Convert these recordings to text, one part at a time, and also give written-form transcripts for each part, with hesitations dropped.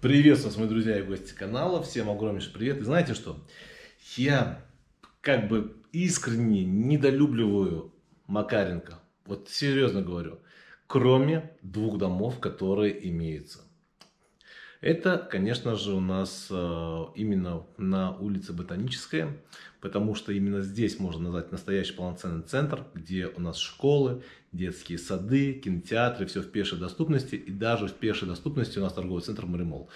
Приветствую вас, мои друзья и гости канала. Всем огромнейший привет. И знаете что? Я как бы искренне недолюбливаю Макаренко. Вот серьезно говорю. Кроме двух домов, которые имеются. Это, конечно же, у нас именно на улице Ботаническая. Потому что именно здесь можно назвать настоящий полноценный центр, где у нас школы, детские сады, кинотеатры, все в пешей доступности. И даже в пешей доступности у нас торговый центр Маримол.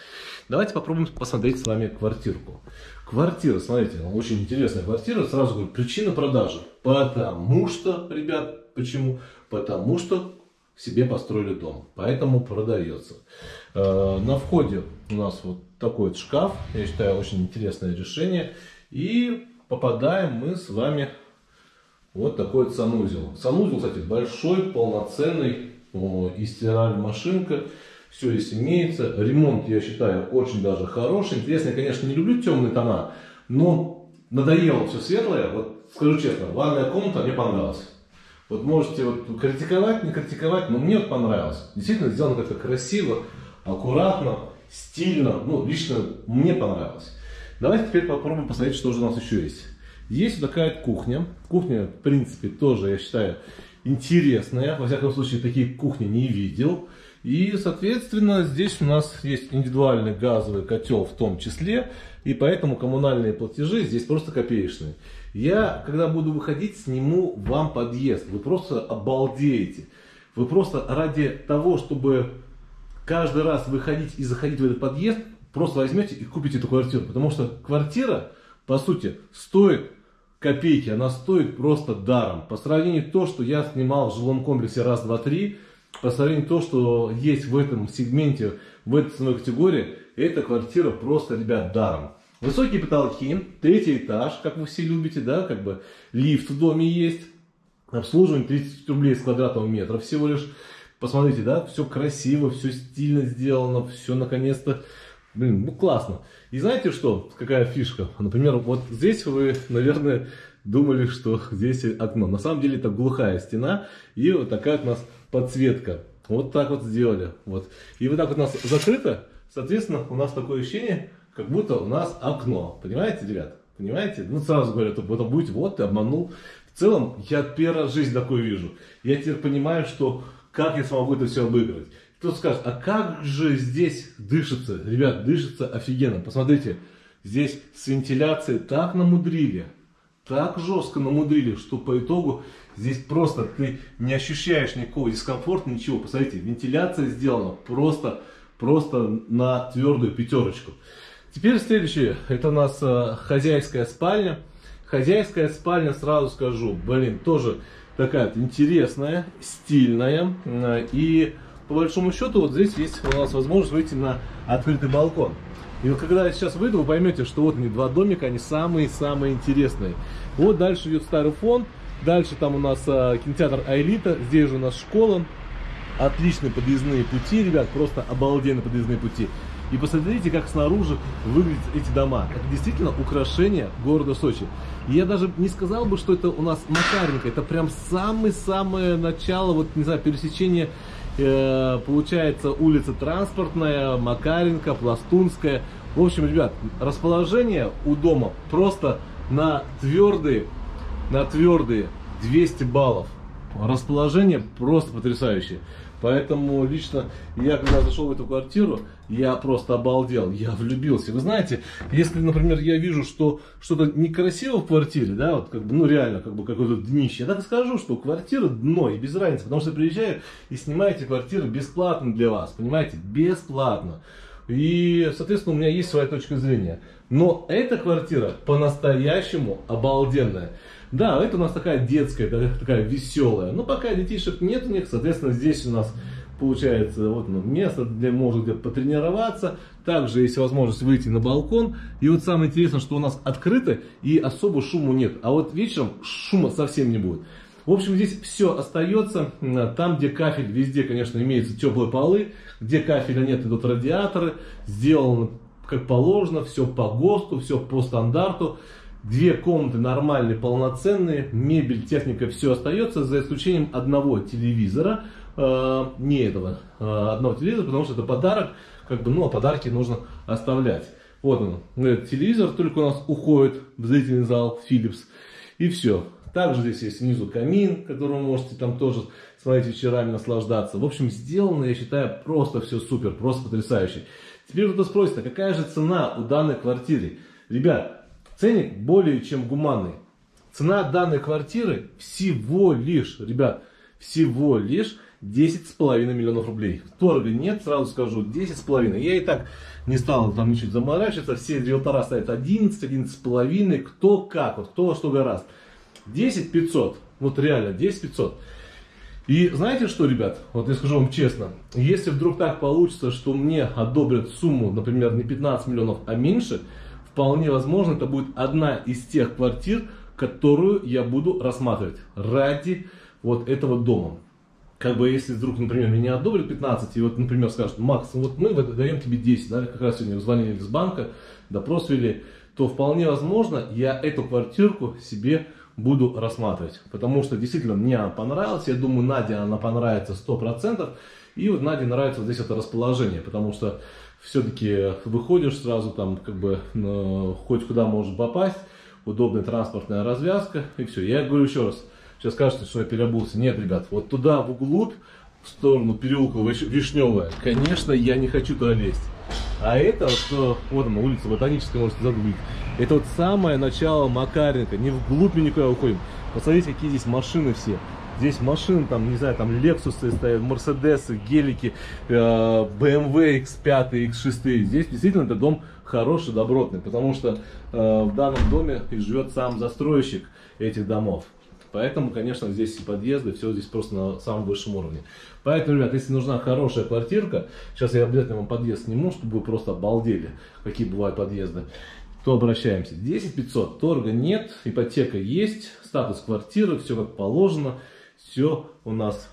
Давайте попробуем посмотреть с вами квартирку. Квартира, смотрите, очень интересная квартира. Сразу говорю, причина продажи. Потому что, ребят, почему? Потому что себе построили дом. Поэтому продается. На входе у нас вот такой вот шкаф. Я считаю, очень интересное решение. И попадаем мы с вами вот такой вот санузел. Санузел, кстати, большой, полноценный, и стиральная машинка, все здесь имеется. Ремонт, я считаю, очень даже хороший. Интересно, я, конечно, не люблю темные тона, но надоело все светлое. Вот скажу честно, ванная комната мне понравилась. Вот можете вот критиковать, не критиковать, но мне вот понравилось. Действительно сделано как-то красиво, аккуратно, стильно. Ну, лично мне понравилось. Давайте теперь попробуем посмотреть, что же у нас еще есть. Есть вот такая кухня. Кухня, в принципе, тоже, я считаю, интересная. Во всяком случае, таких кухни не видел. И, соответственно, здесь у нас есть индивидуальный газовый котел в том числе. И поэтому коммунальные платежи здесь просто копеечные. Я, когда буду выходить, сниму вам подъезд. Вы просто обалдеете. Вы просто ради того, чтобы каждый раз выходить и заходить в этот подъезд, просто возьмете и купите эту квартиру. Потому что квартира, по сути, стоит копейки. Она стоит просто даром. По сравнению с то, что я снимал в жилом комплексе раз, два, три. По сравнению с то, что есть в этом сегменте, в этой ценовой категории, эта квартира просто, ребят, даром. Высокие потолки, третий этаж, как вы все любите, да, как бы лифт в доме есть. Обслуживание 30 рублей с квадратного метра всего лишь. Посмотрите, да, все красиво, все стильно сделано, все наконец-то. Блин, ну классно. И знаете что, какая фишка? Например, вот здесь вы, наверное, думали, что здесь окно. На самом деле это глухая стена и вот такая у нас подсветка. Вот так вот сделали. Вот. И вот так вот у нас закрыто. Соответственно, у нас такое ощущение, как будто у нас окно. Понимаете, ребят? Понимаете? Ну, сразу говорю, это будет, вот, ты обманул. В целом, я первый раз в жизни такое вижу. Я теперь понимаю, что как я смогу это все обыгрывать. Кто-то скажет, а как же здесь дышится? Ребят, дышится офигенно. Посмотрите, здесь с вентиляцией так намудрили, так жестко намудрили, что по итогу здесь просто ты не ощущаешь никакого дискомфорта, ничего. Посмотрите, вентиляция сделана просто на твердую пятерочку. Теперь следующее, это у нас хозяйская спальня. Хозяйская спальня, сразу скажу, блин, тоже такая вот интересная, стильная. И по большому счету вот здесь есть у нас возможность выйти на открытый балкон. И вот когда я сейчас выйду, вы поймете, что вот они, два домика, они самые-самые интересные. Вот дальше идет старый фон, дальше там у нас кинотеатр Аэлита, здесь же у нас школа. Отличные подъездные пути, ребят, просто обалденные подъездные пути. И посмотрите, как снаружи выглядят эти дома. Это действительно украшение города Сочи. И я даже не сказал бы, что это у нас Макаренко. Это прям самое-самое начало, вот, не знаю, пересечение, получается, улица Транспортная, Макаренко, Пластунская. В общем, ребят, расположение у дома просто на твердые 200 баллов. Расположение просто потрясающее. Поэтому лично я, когда зашел в эту квартиру, я просто обалдел, я влюбился. Вы знаете, если, например, я вижу, что что-то некрасиво в квартире, да, вот как бы, ну реально, как бы какое-то днище, я так и скажу, что квартира дно и без разницы, потому что приезжаю и снимаю эти квартиры бесплатно для вас, понимаете, бесплатно. И, соответственно, у меня есть своя точка зрения. Но эта квартира по-настоящему обалденная. Да, это у нас такая детская, такая веселая. Но пока детишек нет у них, соответственно, здесь у нас получается вот место, где можно где-то потренироваться. Также есть возможность выйти на балкон. И вот самое интересное, что у нас открыто и особо шума нет. А вот вечером шума совсем не будет. В общем, здесь все остается, там где кафель, везде, конечно, имеются теплые полы, где кафеля нет, идут радиаторы, сделано как положено, все по ГОСТу, все по стандарту, две комнаты нормальные, полноценные, мебель, техника, все остается, за исключением одного телевизора, не этого, одного телевизора, потому что это подарок. как бы, ну, а подарки нужно оставлять. Вот он, этот телевизор только у нас уходит в зрительный зал Philips. И все. Также здесь есть внизу камин, который вы можете там тоже смотреть вечерами, наслаждаться. В общем, сделано, я считаю, просто все супер, просто потрясающе. Теперь кто-то спросит, а какая же цена у данной квартиры? Ребят, ценник более чем гуманный. Цена данной квартиры всего лишь, ребят, всего лишь 10,5 миллионов рублей. Торга нет, сразу скажу, 10,5. Я и так не стал там ничего заморачиваться. Все риэлтора ставят 11, 11,5. Кто как, вот кто во что гораздо. 10,500. Вот реально, 10,500. И знаете что, ребят, вот я скажу вам честно. Если вдруг так получится, что мне одобрят сумму, например, не 15 миллионов, а меньше, вполне возможно, это будет одна из тех квартир, которую я буду рассматривать ради вот этого дома. Как бы если вдруг, например, меня одобрят 15, и вот, например, скажут, Макс, вот мы даем тебе 10, да, как раз сегодня звонили из банка, допрос вели, то вполне возможно, я эту квартирку себе буду рассматривать. Потому что действительно мне она понравилась, я думаю, Наде она понравится 100%, и вот Наде нравится вот здесь это расположение, потому что все-таки выходишь сразу там, как бы, хоть куда можешь попасть, удобная транспортная развязка, и все. Я говорю еще раз. Сейчас скажете, что я переобулся. Нет, ребят, вот туда, вглубь, в сторону переулка Вишневая, конечно, я не хочу туда лезть. А это, вот, вот она, улица Ботаническая, можете загуглить. Это вот самое начало Макаренко. Не вглубь никуда уходим. Посмотрите, какие здесь машины все. Здесь машины, там, не знаю, там Лексусы стоят, Мерседесы, Гелики, BMW X5, X6. Здесь действительно это дом хороший, добротный, потому что в данном доме и живет сам застройщик этих домов. Поэтому, конечно, здесь и подъезды, все здесь просто на самом высшем уровне. Поэтому, ребят, если нужна хорошая квартирка, сейчас я обязательно вам подъезд сниму, чтобы вы просто обалдели, какие бывают подъезды, то обращаемся. 10,500, торга нет, ипотека есть, статус квартиры, все как положено, все у нас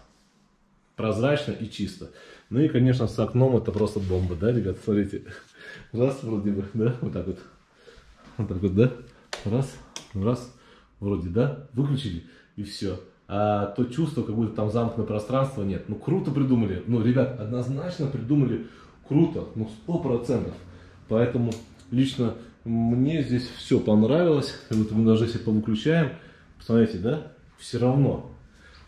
прозрачно и чисто. Ну и, конечно, с окном это просто бомба, да, ребят, смотрите. Раз, вроде бы, да, вот так вот, да, раз, раз. Вроде, да? Выключили, и все. А то чувство, как будто там замкнутое пространство, нет. Ну, круто придумали. Ну, ребят, однозначно придумали круто. Ну, 100%. Поэтому лично мне здесь все понравилось. И вот мы даже если повыключаем, посмотрите, да? Все равно.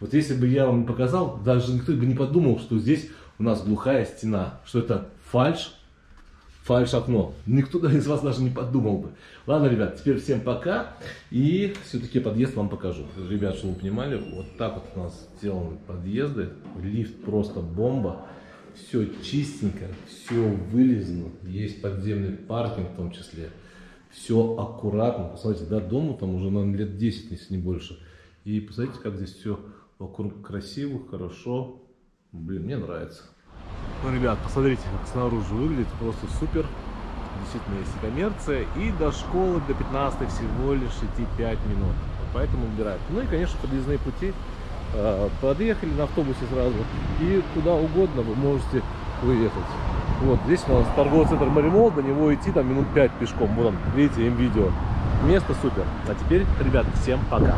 Вот если бы я вам не показал, даже никто бы не подумал, что здесь у нас глухая стена. Что это фальшь. Фальш-окно. Никто из вас даже не подумал бы. Ладно, ребят, теперь всем пока. И все-таки подъезд вам покажу. Ребят, чтобы вы понимали, вот так вот у нас сделаны подъезды. Лифт просто бомба. Все чистенько, все вылезно. Есть подземный паркинг в том числе. Все аккуратно. Посмотрите, да, дому там уже, наверное, лет 10, если не больше. И посмотрите, как здесь все вокруг красиво, хорошо. Блин, мне нравится. Ну, ребят, посмотрите, как снаружи выглядит, просто супер. Действительно, есть коммерция. И до школы, до 15 всего лишь идти 5 минут. Поэтому убирают. Ну и, конечно, подъездные пути. Подъехали на автобусе сразу. И куда угодно вы можете выехать. Вот здесь у нас торговый центр Маримол. До него идти там минут 5 пешком. Вот он, видите, MVideo. Место супер. А теперь, ребят, всем пока.